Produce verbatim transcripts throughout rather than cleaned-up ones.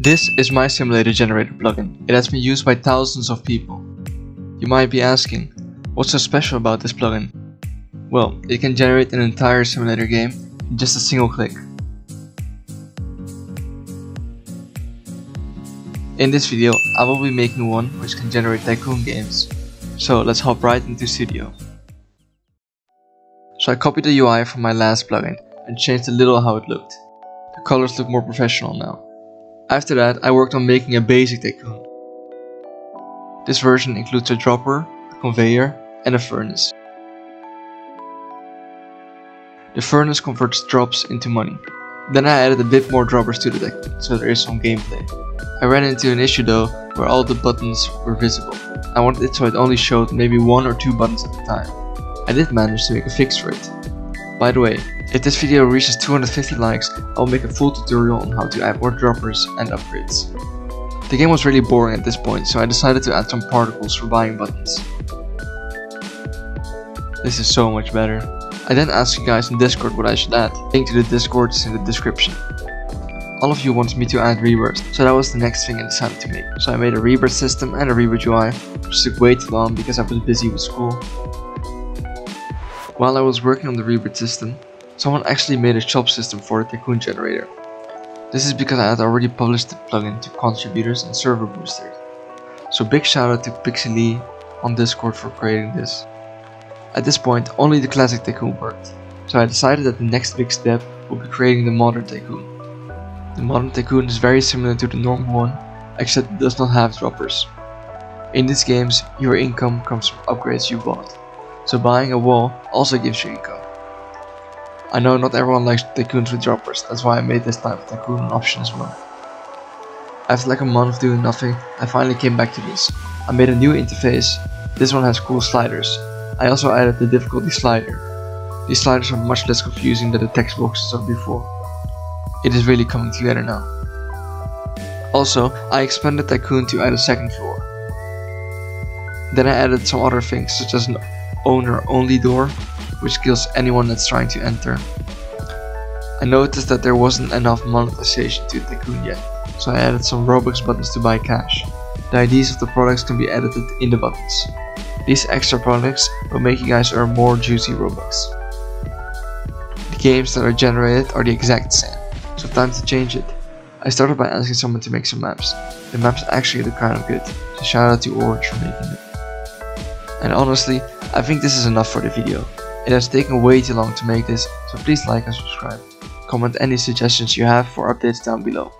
This is my simulator generator plugin. It has been used by thousands of people. You might be asking, what's so special about this plugin? Well, it can generate an entire simulator game in just a single click. In this video, I will be making one which can generate tycoon games. So let's hop right into Studio. So I copied the U I from my last plugin and changed a little how it looked. The colors look more professional now. After that, I worked on making a basic tycoon. This version includes a dropper, a conveyor, and a furnace. The furnace converts drops into money. Then I added a bit more droppers to the tycoon, so there is some gameplay. I ran into an issue though, where all the buttons were visible. I wanted it so it only showed maybe one or two buttons at a time. I did manage to make a fix for it. By the way, if this video reaches two hundred fifty likes, I'll make a full tutorial on how to add more droppers and upgrades. The game was really boring at this point, so I decided to add some particles for buying buttons. This is so much better. I then asked you guys in Discord what I should add. Link to the Discord is in the description. All of you wanted me to add rebirths, so that was the next thing I decided to make. So I made a rebirth system and a rebirth U I, which took way too long because I was busy with school. While I was working on the rebirth system, someone actually made a shop system for the tycoon generator. This is because I had already published the plugin to contributors and server boosters. So big shout out to Pixie Lee on Discord for creating this. At this point, only the classic tycoon worked, so I decided that the next big step would be creating the modern tycoon. The modern tycoon is very similar to the normal one, except it does not have droppers. In these games, your income comes from upgrades you bought. So buying a wall also gives you income. I know not everyone likes tycoons with droppers, that's why I made this type of tycoon an option as well. After like a month of doing nothing, I finally came back to this. I made a new interface. This one has cool sliders. I also added the difficulty slider. These sliders are much less confusing than the text boxes of before. It is really coming together now. Also, I expanded Tycoon to add a second floor. Then I added some other things such as an owner-only door, which kills anyone that's trying to enter. I noticed that there wasn't enough monetization to Tycoon yet, so I added some Robux buttons to buy cash. The I Ds of the products can be edited in the buttons. These extra products will make you guys earn more juicy Robux. The games that are generated are the exact same, so time to change it. I started by asking someone to make some maps. The maps actually look kind of good, so shout out to Orange for making them. And honestly, I think this is enough for the video. It has taken way too long to make this, so please like and subscribe. Comment any suggestions you have for updates down below.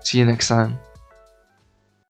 See you next time.